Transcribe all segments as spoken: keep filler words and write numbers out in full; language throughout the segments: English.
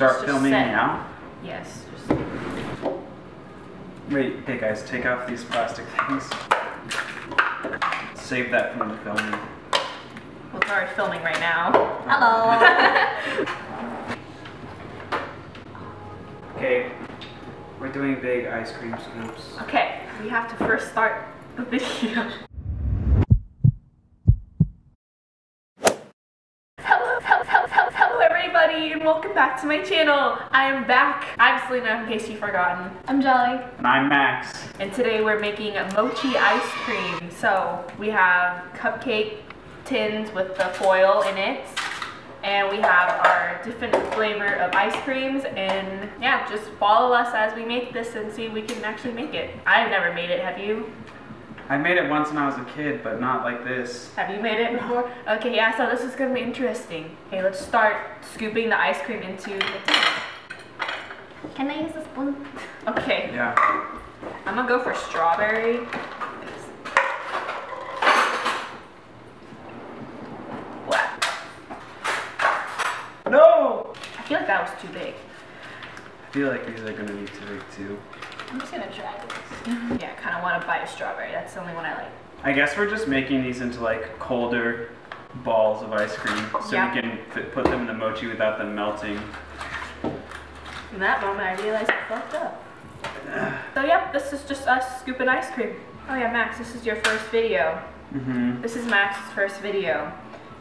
Start filming set. Now? Yes. Just... Wait, hey guys, take off these plastic things. Save that from the filming. Well, it's already filming right now. Hello! Okay, we're doing big ice cream scoops. Okay, we have to first start the video. Welcome back to my channel. I am back. I'm Selena, in case you've forgotten. I'm Jelly. And I'm Max. And today we're making a mochi ice cream. So we have cupcake tins with the foil in it. And we have our different flavor of ice creams. And yeah, just follow us as we make this and see if we can actually make it. I've never made it, have you? I made it once when I was a kid, but not like this. Have you made it before? Okay, yeah, so this is gonna be interesting. Okay, let's start scooping the ice cream into the tin. Can I use a spoon? Okay. Yeah. I'm gonna go for strawberry. Wow. No! I feel like that was too big. I feel like these are gonna be too big too. I'm just gonna try this. Yeah, I kinda wanna bite a strawberry. That's the only one I like. I guess we're just making these into like colder balls of ice cream so yep. we can fit, put them in the mochi without them melting. In that moment, I realized I fucked up. So, yep, this is just us scooping ice cream. Oh, yeah, Max, this is your first video. Mm-hmm. This is Max's first video.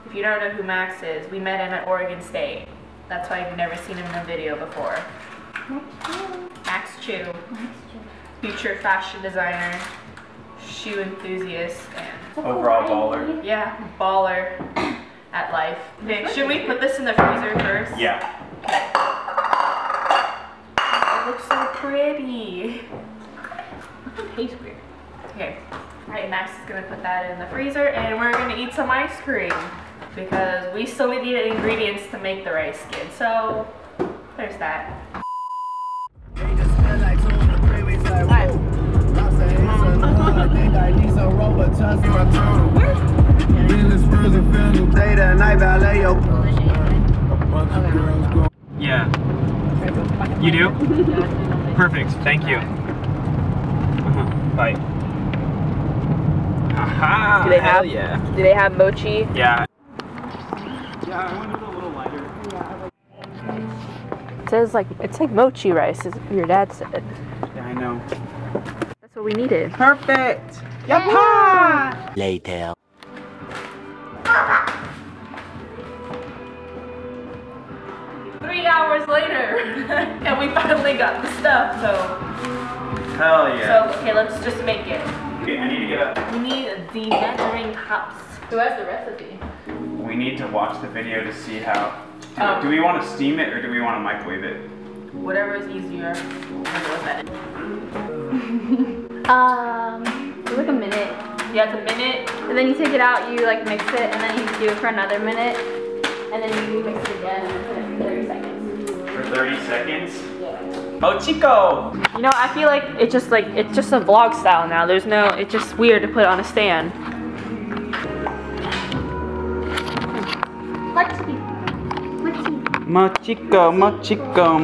If you don't know who Max is, we met him at Oregon State. That's why you've never seen him in a video before. Max Chew, future fashion designer, shoe enthusiast, and overall baller. Yeah, baller at life. Okay, should we put this in the freezer first? Yeah. Okay. It looks so pretty. It tastes weird. Okay. All right, Max is gonna put that in the freezer, and we're gonna eat some ice cream because we still need the ingredients to make the rice skin. So there's that. Yeah. You do? Perfect. Thank you. Uh-huh. Bye. Aha! Do they have? Yeah. Do they have mochi? Yeah. Yeah, I wanted a little lighter. Yeah. It says like it's like mochi rice, as your dad said. Yeah, I know. That's what we needed. Perfect. Yappa! Later. Three hours later, and we finally got the stuff, so. Hell yeah. So, okay, let's just make it. Okay, I need to get up. We need the measuring cups. Who has the recipe? We need to watch the video to see how. Do, um, do we want to steam it or do we want to microwave it? Whatever is easier. We'll go with that. um. It's like a minute. Yeah, it's a minute. And then you take it out, you like mix it, and then you do it for another minute. And then you mix it again for thirty seconds. For thirty seconds? Yeah. Mochiko! You know, I feel like it's just like, it's just a vlog style now. There's no, it's just weird to put it on a stand. Mochi. Mochi. Mochiko, Mochiko,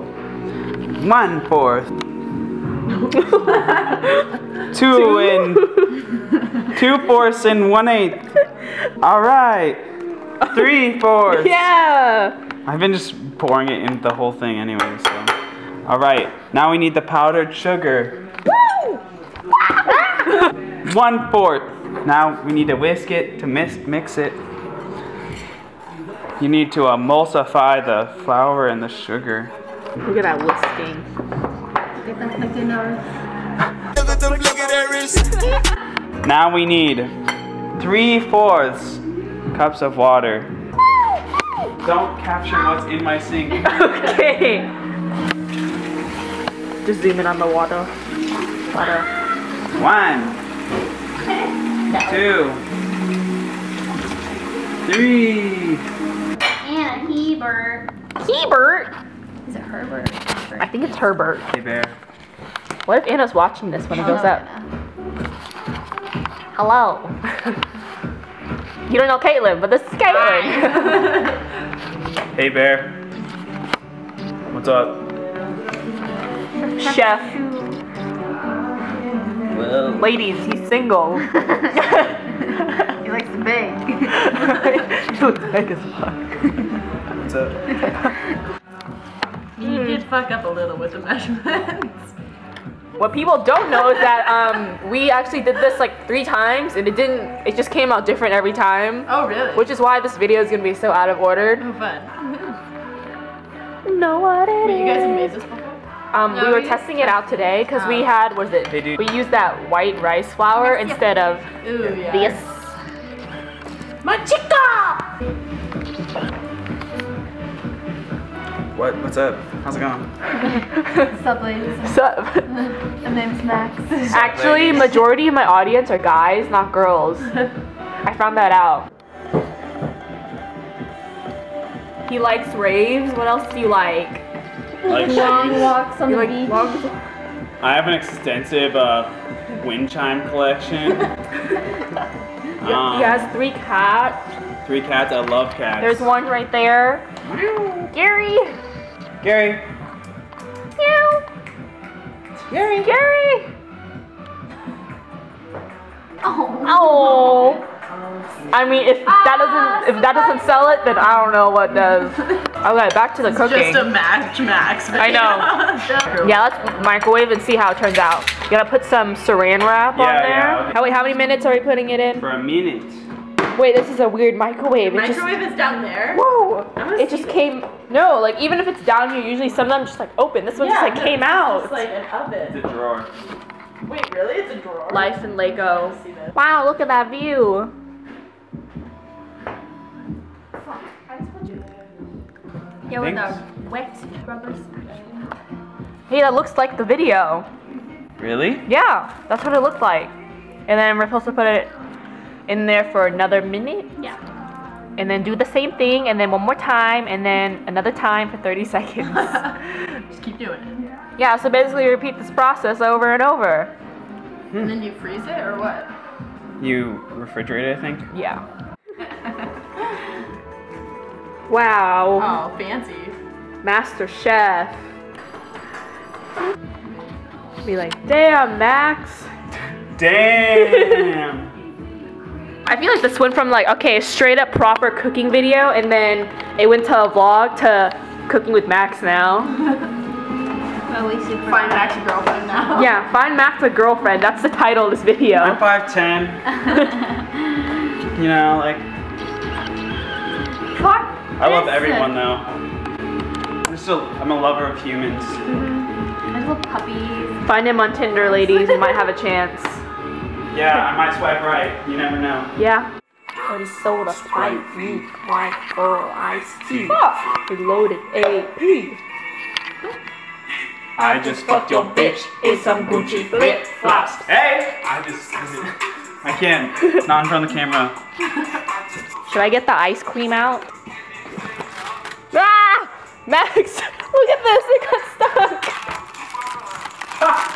Mochiko. One fourth. two, two in two fourths and one eighth. All right, three fourths. Yeah. I've been just pouring it in the whole thing anyway. So, all right, now we need the powdered sugar. Woo! One fourth. Now we need to whisk it to mix mix it. You need to emulsify the flour and the sugar. Look at that whisking. Now we need three fourths cups of water. Don't capture what's in my sink. Okay. Just zoom in on the water. Water. One, two, three. And Hebert. Hebert? Is it Herbert? I think it's Herbert. Hey, Bear. What if Anna's watching this when it goes up? Hello. You don't know Caitlin, but this is Caitlin. Hey, Bear. What's up? Chef. Well. Ladies, he's single. He likes to bake. He looks big as fuck. What's up? You did fuck up a little with the measurements. What people don't know is that um, we actually did this like three times and it didn't, it just came out different every time. Oh really? Which is why this video is going to be so out of order. Oh fun. Know what it is. You guys have made this before? Um, no, we were we testing it out today because we had, what is it? Hey, we used that white rice flour yes, instead yeah. of Ooh, yeah. this. Mochiko! What? What's up? How's it going? What's up, ladies? What's up? My name's Max. Actually, majority of my audience are guys, not girls. I found that out. He likes raves. What else do you like? Like long walks on you the like beach. Walks? I have an extensive uh, wind chime collection. um, he has three cats. Three cats. I love cats. There's one right there. Gary. Gary. Meow. Gary. Gary. Oh. Oh. I mean, if ah, that doesn't if that doesn't sell it, then I don't know what does. Okay, back to the it's cooking. Just a match, Max. I know. Yeah, let's microwave and see how it turns out. You gotta put some Saran wrap yeah, on there. Yeah, how, wait, how many minutes are we putting it in? For a minute. Wait, this is a weird microwave. The microwave just, is down there. Whoa! It just it. came. No, like even if it's down here, usually some of them just like open. This one yeah, just like came out. It's like an oven. It's a drawer. Wait, really? It's a drawer. Life in Lego. Wow, look at that view. Fuck! I just put you there. Yeah, with a wet rubber spoon. Hey, that looks like the video. Really? Yeah, that's what it looked like. And then we're supposed to put it in there for another minute. Yeah. And then do the same thing, and then one more time, and then another time for thirty seconds. Just keep doing it. Yeah, so basically repeat this process over and over. And then you freeze it, or what? You refrigerate it, I think? Yeah. Wow. Oh, fancy. Master Chef. Be like, damn, Max. Damn. I feel like this went from like, okay, straight up proper cooking video, and then it went to a vlog to cooking with Max now. At least you find Max a girlfriend now. Yeah, find Max a girlfriend. That's the title of this video. I'm five ten. You know, like. Fuck. I love everyone though. I'm just a, I'm a lover of humans. Mm-hmm. I love puppies. Find him on Tinder, ladies. You might have a chance. Yeah, I might swipe right. You never know. Yeah. Dirty soda, Sprite, meat, white girl, iced tea. Fuck. Reloaded A P. I just fucked your bitch in some Gucci flip flops. Hey! I just. I can't. It's not in front of the camera. Should I get the ice cream out? Ah! Max! Look at this! It got stuck! Ah.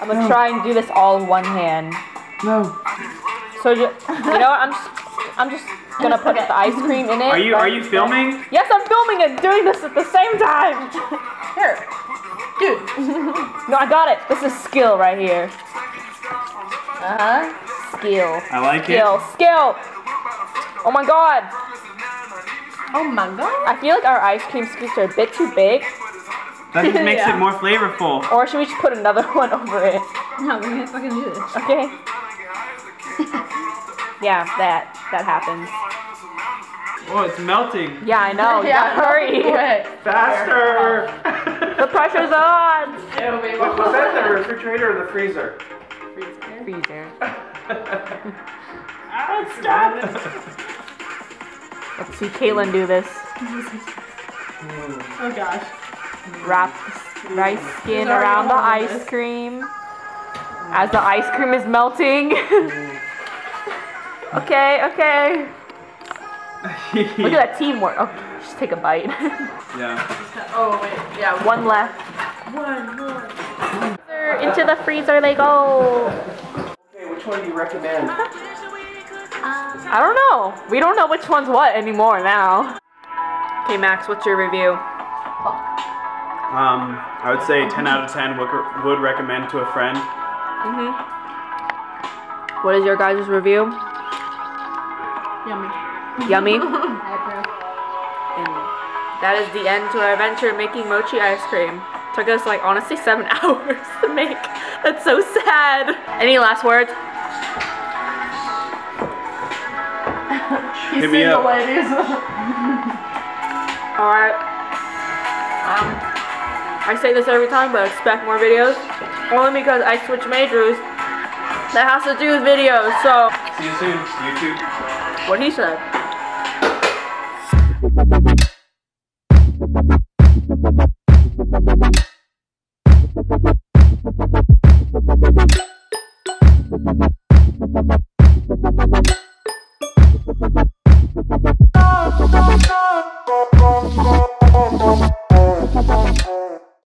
I'm gonna no. try and do this all in one hand. No. So you, you know what? I'm just, I'm just gonna put the ice cream in it. Are you Are you filming? Yes, I'm filming and doing this at the same time. Here, dude. No, I got it. This is skill right here. Uh huh. Skill. I like skill. it. Skill. Skill. Oh my god. Oh my god. I feel like our ice cream scoops are a bit too big. That just makes yeah. it more flavorful. Or should we just put another one over it? No, we can't fucking do this. Okay. Yeah, that that happens. Oh, it's melting. Yeah, I know. Yeah, gotta hurry. Quick. Faster. The pressure's on. Ew, baby. What, was that in the refrigerator or the freezer? Freezer. Freezer. Oh, stop. Let's see Caitlin do this. Oh gosh. Wrap rice skin around the ice cream as the ice cream is melting. Okay, okay. Look at that teamwork. Oh, just take a bite. Yeah. Oh wait, yeah. One left. One more. Into the freezer they go. Okay, which one do you recommend? I don't know. We don't know which one's what anymore now. Okay, Max, what's your review? Um, I would say ten out of ten would, would recommend to a friend. Mm-hmm. What is your guys' review? Yummy. Yummy? I approve. And that is the end to our adventure making mochi ice cream. Took us like, honestly, seven hours to make. That's so sad. Any last words? Hit me up. All right. Um, I say this every time, but expect more videos. Only because I switched majors. That has to do with videos, so. See you soon, YouTube. What he said. Thank you.